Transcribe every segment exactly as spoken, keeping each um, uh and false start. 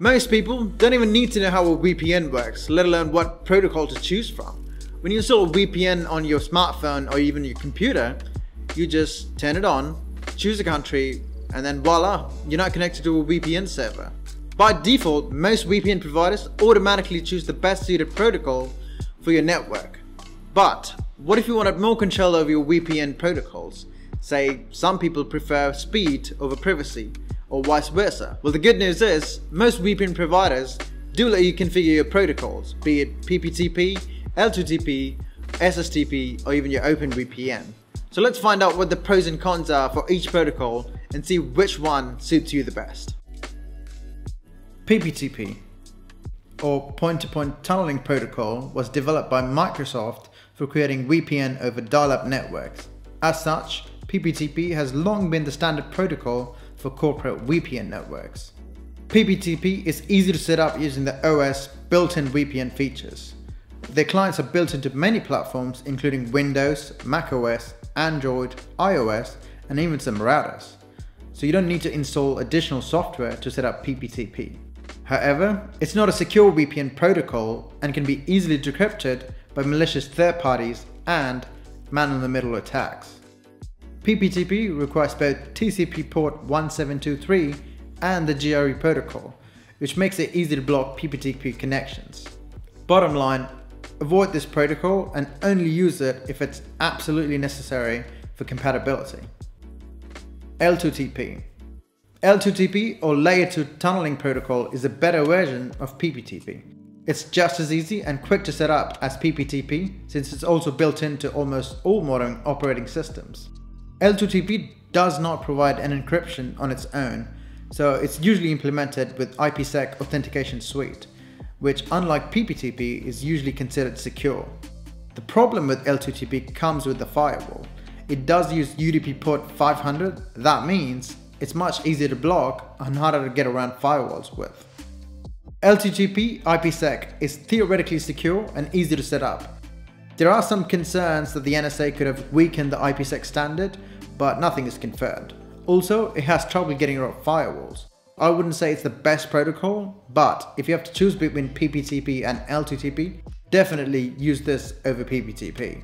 Most people don't even need to know how a V P N works, let alone what protocol to choose from. When you install a V P N on your smartphone or even your computer, you just turn it on, choose a country, and then voila, you're not connected to a V P N server. By default, most V P N providers automatically choose the best suited protocol for your network. But what if you wanted more control over your V P N protocols? Say some people prefer speed over privacy, or vice versa. Well, the good news is, most V P N providers do let you configure your protocols, be it P P T P, L two T P, S S T P, or even your Open V P N. So let's find out what the pros and cons are for each protocol and see which one suits you the best. P P T P, or point-to-point tunneling protocol, was developed by Microsoft for creating V P N over dial-up networks. As such, P P T P has long been the standard protocol for corporate V P N networks. P P T P is easy to set up using the O S built-in V P N features. Their clients are built into many platforms including Windows, macOS, Android, iOS, and even some routers. So you don't need to install additional software to set up P P T P. However, it's not a secure V P N protocol and can be easily decrypted by malicious third parties and man-in-the-middle attacks. P P T P requires both T C P port one seven two three and the G R E protocol, which makes it easy to block P P T P connections. Bottom line, avoid this protocol and only use it if it's absolutely necessary for compatibility. L two T P. L two T P, or Layer two Tunneling Protocol, is a better version of P P T P. It's just as easy and quick to set up as P P T P, since it's also built into almost all modern operating systems. L two T P does not provide an encryption on its own, so it's usually implemented with IPsec authentication suite, which, unlike P P T P, is usually considered secure. The problem with L two T P comes with the firewall. It does use U D P port five hundred, that means it's much easier to block and harder to get around firewalls with. L two T P IPsec is theoretically secure and easy to set up. There are some concerns that the N S A could have weakened the IPsec standard, but nothing is confirmed. Also, it has trouble getting around firewalls. I wouldn't say it's the best protocol, but if you have to choose between P P T P and L two T P, definitely use this over P P T P.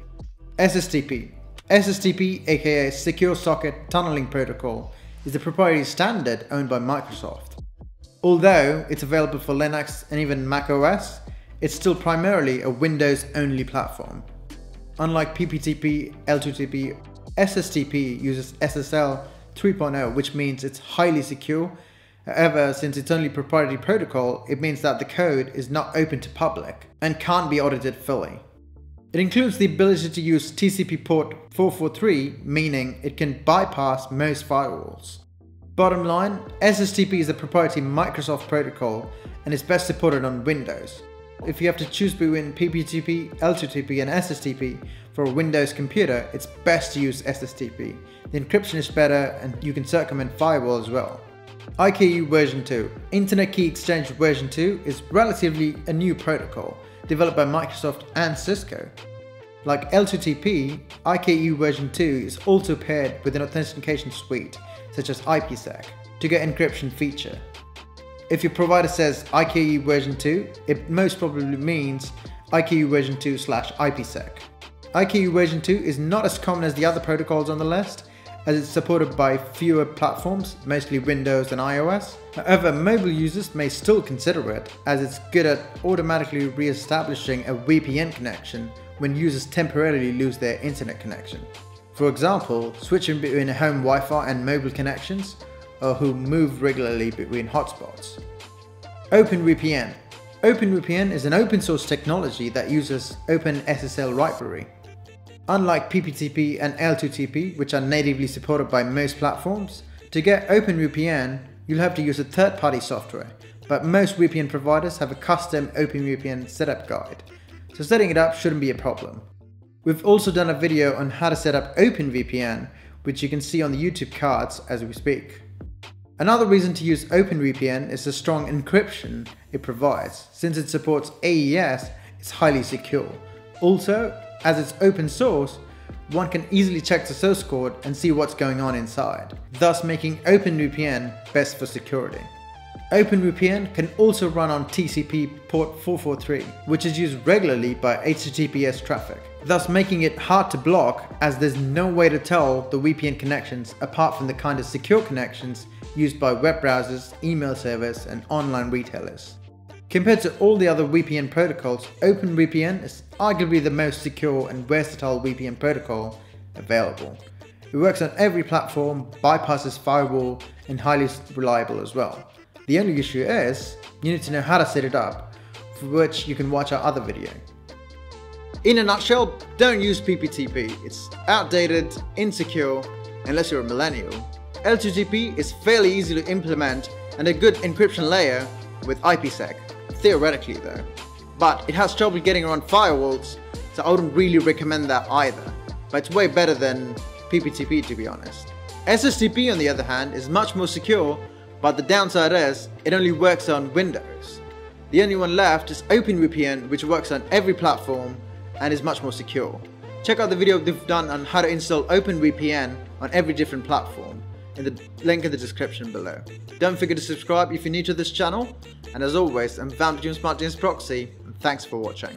S S T P. S S T P, aka Secure Socket Tunneling Protocol, is the proprietary standard owned by Microsoft. Although it's available for Linux and even macOS, it's still primarily a Windows-only platform. Unlike P P T P, L two T P, S S T P uses S S L three point oh, which means it's highly secure. However, since it's only proprietary protocol, it means that the code is not open to public and can't be audited fully. It includes the ability to use T C P port four four three, meaning it can bypass most firewalls. Bottom line, S S T P is a proprietary Microsoft protocol and is best supported on Windows. If you have to choose between P P T P, L two T P and S S T P for a Windows computer, it's best to use S S T P. The encryption is better and you can circumvent firewall as well. I K E v two, Internet Key Exchange version two, is relatively a new protocol, developed by Microsoft and Cisco. Like L two T P, I K E v two is also paired with an authentication suite, such as IPsec, to get encryption feature. If your provider says I K E v two, it most probably means I K E v two slash IPsec. I K E v two is not as common as the other protocols on the list, as it's supported by fewer platforms, mostly Windows and iOS. However, mobile users may still consider it, as it's good at automatically re-establishing a V P N connection when users temporarily lose their internet connection. For example, switching between home Wi-Fi and mobile connections, or who move regularly between hotspots. Open V P N. Open V P N is an open source technology that uses Open S S L library. Unlike P P T P and L two T P, which are natively supported by most platforms, to get Open V P N, you'll have to use a third-party software, but most V P N providers have a custom Open V P N setup guide, so setting it up shouldn't be a problem. We've also done a video on how to set up Open V P N, which you can see on the YouTube cards as we speak. Another reason to use Open V P N is the strong encryption it provides. Since it supports A E S, it's highly secure. Also, as it's open source, one can easily check the source code and see what's going on inside, thus making Open V P N best for security. OpenVPN can also run on T C P port four forty-three, which is used regularly by H T T P S traffic, thus making it hard to block, as there's no way to tell the V P N connections apart from the kind of secure connections used by web browsers, email servers, and online retailers. Compared to all the other V P N protocols, OpenVPN is arguably the most secure and versatile V P N protocol available. It works on every platform, bypasses firewall, and highly reliable as well. The only issue is, you need to know how to set it up, for which you can watch our other video. In a nutshell, don't use P P T P, it's outdated, insecure, unless you're a millennial. L two T P is fairly easy to implement and a good encryption layer with IPsec, theoretically though. But it has trouble getting around firewalls, so I wouldn't really recommend that either. But it's way better than P P T P, to be honest. S S T P, on the other hand, is much more secure, but the downside is, it only works on Windows. The only one left is OpenVPN, which works on every platform and is much more secure. Check out the video they've done on how to install OpenVPN on every different platform in the link in the description below. Don't forget to subscribe if you're new to this channel, and as always, I'm Vanitydeem, Smart D N S Proxy, and thanks for watching.